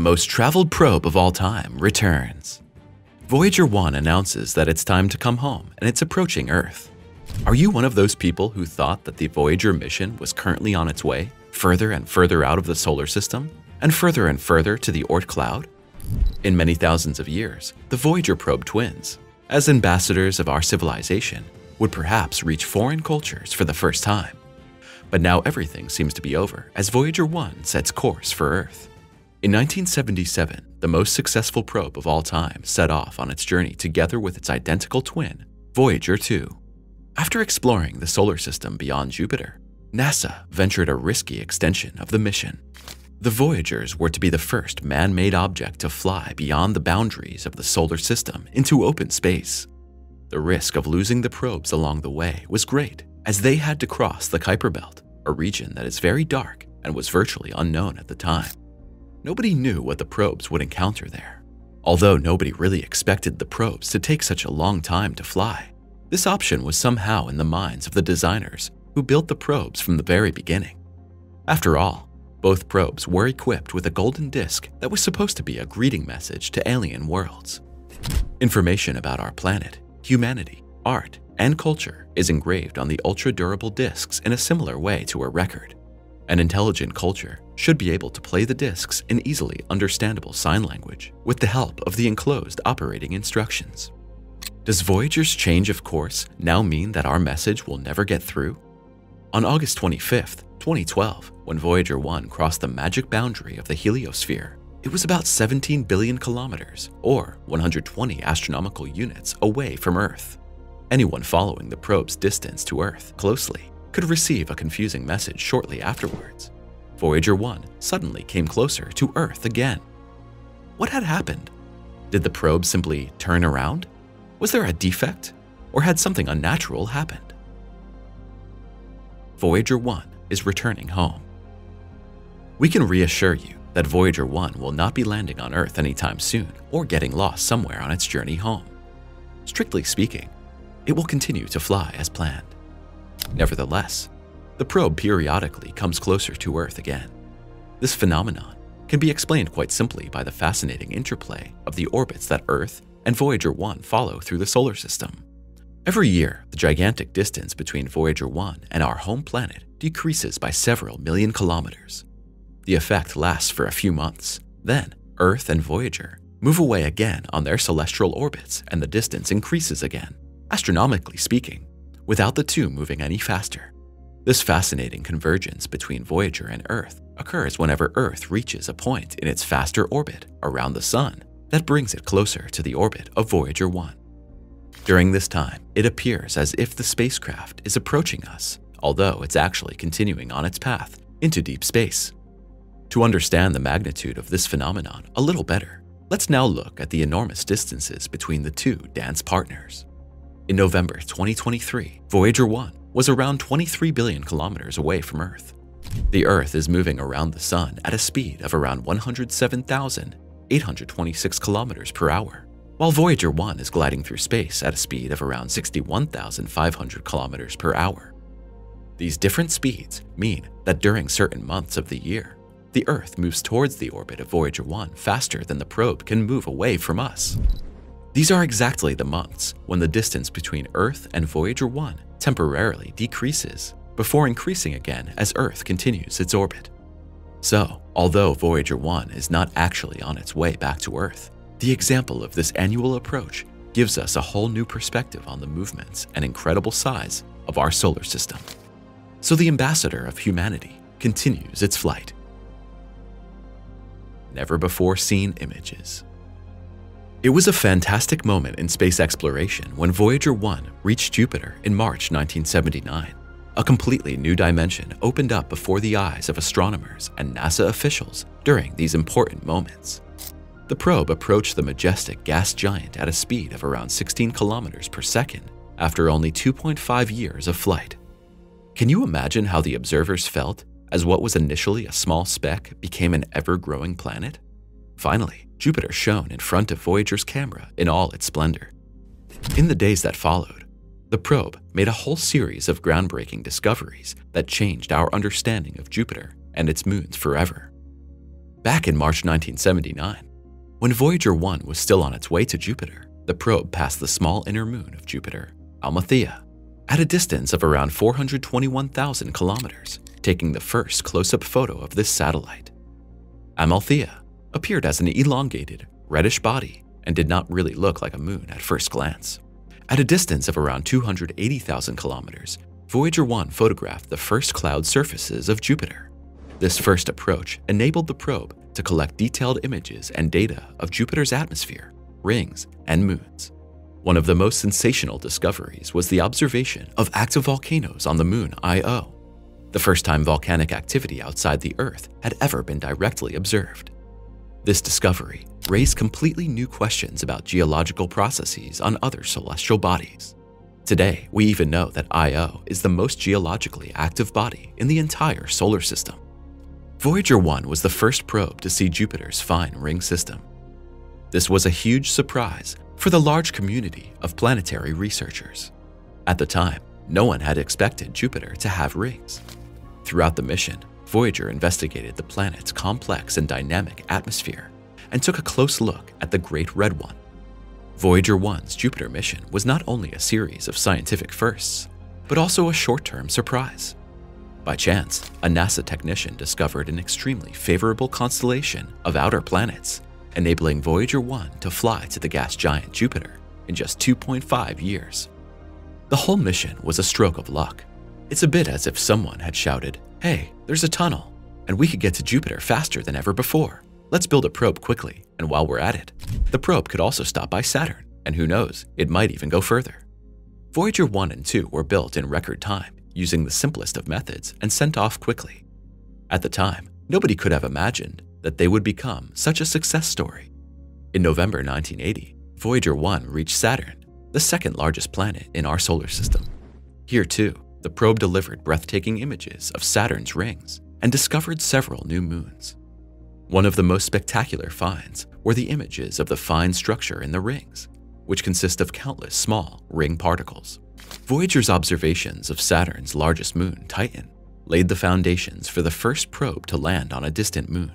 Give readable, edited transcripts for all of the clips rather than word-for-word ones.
most traveled probe of all time, returns. Voyager 1 announces that it's time to come home and it's approaching Earth. Are you one of those people who thought that the Voyager mission was currently on its way, further and further out of the solar system, and further to the Oort Cloud? In many thousands of years, the Voyager probe twins, as ambassadors of our civilization, would perhaps reach foreign cultures for the first time. But now everything seems to be over as Voyager 1 sets course for Earth. In 1977, the most successful probe of all time set off on its journey together with its identical twin, Voyager 2. After exploring the solar system beyond Jupiter, NASA ventured a risky extension of the mission. The Voyagers were to be the first man-made object to fly beyond the boundaries of the solar system into open space. The risk of losing the probes along the way was great, as they had to cross the Kuiper Belt, a region that is very dark and was virtually unknown at the time. Nobody knew what the probes would encounter there. Although nobody really expected the probes to take such a long time to fly, this option was somehow in the minds of the designers who built the probes from the very beginning. After all, both probes were equipped with a golden disk that was supposed to be a greeting message to alien worlds. Information about our planet, humanity, art, and culture is engraved on the ultra-durable discs in a similar way to a record. An intelligent culture should be able to play the discs in easily understandable sign language with the help of the enclosed operating instructions. Does Voyager's change of course now mean that our message will never get through? On August 25th, 2012, when Voyager 1 crossed the magic boundary of the heliosphere, it was about 17 billion kilometers, or 120 astronomical units, away from Earth. Anyone following the probe's distance to Earth closely could receive a confusing message shortly afterwards. Voyager 1 suddenly came closer to Earth again. What had happened? Did the probe simply turn around? Was there a defect? Or had something unnatural happened? Voyager 1 is returning home. We can reassure you that Voyager 1 will not be landing on Earth anytime soon or getting lost somewhere on its journey home. Strictly speaking, it will continue to fly as planned. Nevertheless, the probe periodically comes closer to Earth again. This phenomenon can be explained quite simply by the fascinating interplay of the orbits that Earth and Voyager 1 follow through the solar system. Every year, the gigantic distance between Voyager 1 and our home planet decreases by several million kilometers. The effect lasts for a few months. Then, Earth and Voyager move away again on their celestial orbits and the distance increases again, astronomically speaking, without the two moving any faster. This fascinating convergence between Voyager and Earth occurs whenever Earth reaches a point in its faster orbit around the Sun that brings it closer to the orbit of Voyager 1. During this time, it appears as if the spacecraft is approaching us, although it's actually continuing on its path into deep space. To understand the magnitude of this phenomenon a little better, let's now look at the enormous distances between the two dance partners. In November 2023, Voyager 1 was around 23 billion kilometers away from Earth. The Earth is moving around the Sun at a speed of around 107,826 kilometers per hour, while Voyager 1 is gliding through space at a speed of around 61,500 kilometers per hour. These different speeds mean that during certain months of the year, the Earth moves towards the orbit of Voyager 1 faster than the probe can move away from us. These are exactly the months when the distance between Earth and Voyager 1 temporarily decreases before increasing again as Earth continues its orbit. So, although Voyager 1 is not actually on its way back to Earth, the example of this annual approach gives us a whole new perspective on the movements and incredible size of our solar system. So the ambassador of humanity continues its flight. Never before seen images. It was a fantastic moment in space exploration when Voyager 1 reached Jupiter in March 1979. A completely new dimension opened up before the eyes of astronomers and NASA officials during these important moments. The probe approached the majestic gas giant at a speed of around 16 kilometers per second after only 2.5 years of flight. Can you imagine how the observers felt as what was initially a small speck became an ever-growing planet? Finally, Jupiter shone in front of Voyager's camera in all its splendor. In the days that followed, the probe made a whole series of groundbreaking discoveries that changed our understanding of Jupiter and its moons forever. back in March 1979, when Voyager 1 was still on its way to Jupiter. The probe passed the small inner moon of Jupiter, Amalthea, at a distance of around 421,000 kilometers, taking the first close-up photo of this satellite. Amalthea appeared as an elongated, reddish body and did not really look like a moon at first glance. At a distance of around 280,000 kilometers, Voyager 1 photographed the first cloud surfaces of Jupiter. This first approach enabled the probe to collect detailed images and data of Jupiter's atmosphere, rings, and moons. One of the most sensational discoveries was the observation of active volcanoes on the moon Io, the first time volcanic activity outside the Earth had ever been directly observed. This discovery raised completely new questions about geological processes on other celestial bodies. Today, we even know that Io is the most geologically active body in the entire solar system. Voyager 1 was the first probe to see Jupiter's fine ring system. This was a huge surprise for the large community of planetary researchers. At the time, no one had expected Jupiter to have rings. Throughout the mission, Voyager investigated the planet's complex and dynamic atmosphere and took a close look at the Great Red One. Voyager 1's Jupiter mission was not only a series of scientific firsts, but also a short-term surprise. By chance, a NASA technician discovered an extremely favorable constellation of outer planets, enabling Voyager 1 to fly to the gas giant Jupiter in just 2.5 years. The whole mission was a stroke of luck. It's a bit as if someone had shouted, "Hey, there's a tunnel, and we could get to Jupiter faster than ever before. Let's build a probe quickly, and while we're at it." The probe could also stop by Saturn, and who knows, it might even go further. Voyager 1 and 2 were built in record time, using the simplest of methods, and sent off quickly. At the time, nobody could have imagined that they would become such a success story. In November 1980, Voyager 1 reached Saturn, the second largest planet in our solar system. Here too, the probe delivered breathtaking images of Saturn's rings and discovered several new moons. One of the most spectacular finds were the images of the fine structure in the rings, which consist of countless small ring particles. Voyager's observations of Saturn's largest moon, Titan, laid the foundations for the first probe to land on a distant moon.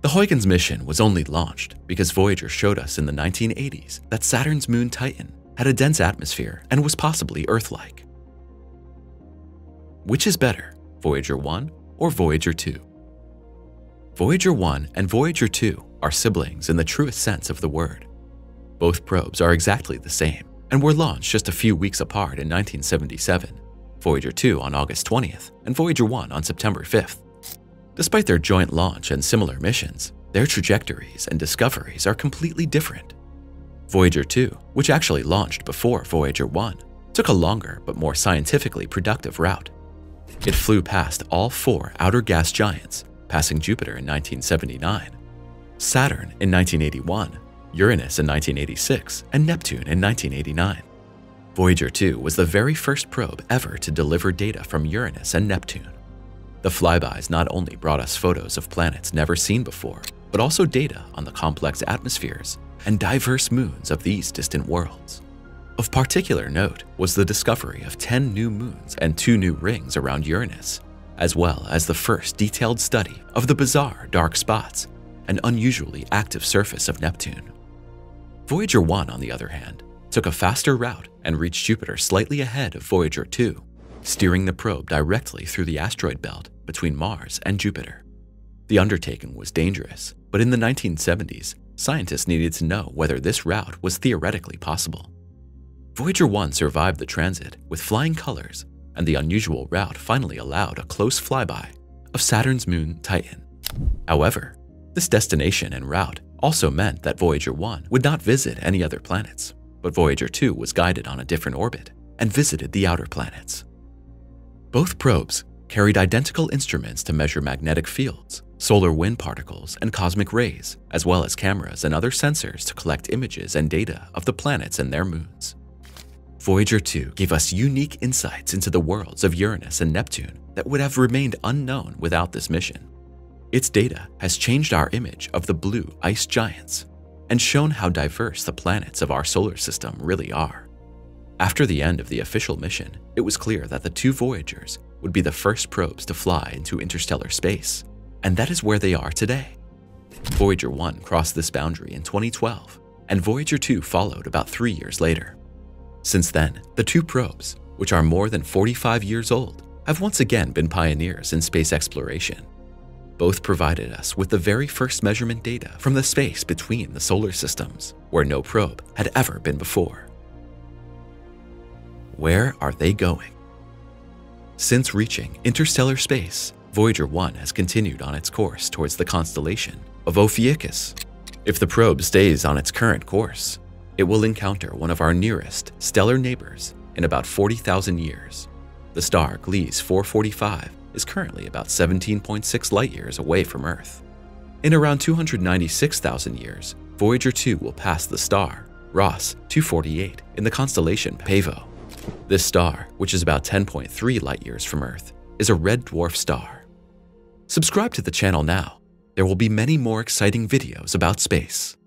The Huygens mission was only launched because Voyager showed us in the 1980s that Saturn's moon Titan had a dense atmosphere and was possibly Earth-like. Which is better, Voyager 1 or Voyager 2? Voyager 1 and Voyager 2 are siblings in the truest sense of the word. Both probes are exactly the same and were launched just a few weeks apart in 1977, Voyager 2 on August 20th and Voyager 1 on September 5th. Despite their joint launch and similar missions, their trajectories and discoveries are completely different. Voyager 2, which actually launched before Voyager 1, took a longer but more scientifically productive route. It flew past all four outer gas giants, passing Jupiter in 1979, Saturn in 1981, Uranus in 1986, and Neptune in 1989. Voyager 2 was the very first probe ever to deliver data from Uranus and Neptune. The flybys not only brought us photos of planets never seen before, but also data on the complex atmospheres and diverse moons of these distant worlds. Of particular note was the discovery of 10 new moons and 2 new rings around Uranus, as well as the first detailed study of the bizarre dark spots and unusually active surface of Neptune. Voyager 1, on the other hand, took a faster route and reached Jupiter slightly ahead of Voyager 2, steering the probe directly through the asteroid belt between Mars and Jupiter. The undertaking was dangerous, but in the 1970s, scientists needed to know whether this route was theoretically possible. Voyager 1 survived the transit with flying colors, and the unusual route finally allowed a close flyby of Saturn's moon Titan. However, this destination and route also meant that Voyager 1 would not visit any other planets, but Voyager 2 was guided on a different orbit and visited the outer planets. Both probes carried identical instruments to measure magnetic fields, solar wind particles, and cosmic rays, as well as cameras and other sensors to collect images and data of the planets and their moons. Voyager 2 gave us unique insights into the worlds of Uranus and Neptune that would have remained unknown without this mission. Its data has changed our image of the blue ice giants and shown how diverse the planets of our solar system really are. After the end of the official mission, it was clear that the two Voyagers would be the first probes to fly into interstellar space, and that is where they are today. Voyager 1 crossed this boundary in 2012, and Voyager 2 followed about 3 years later. Since then, the two probes, which are more than 45 years old, have once again been pioneers in space exploration. Both provided us with the very first measurement data from the space between the solar systems, where no probe had ever been before. Where are they going? Since reaching interstellar space, Voyager 1 has continued on its course towards the constellation of Ophiuchus. If the probe stays on its current course, it will encounter one of our nearest stellar neighbors in about 40,000 years. The star Gliese 445 is currently about 17.6 light-years away from Earth. In around 296,000 years, Voyager 2 will pass the star Ross 248 in the constellation Pavo. This star, which is about 10.3 light-years from Earth, is a red dwarf star. Subscribe to the channel now. There will be many more exciting videos about space.